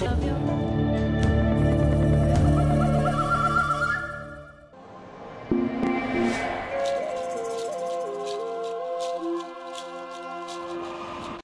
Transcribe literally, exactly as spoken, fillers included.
touch of your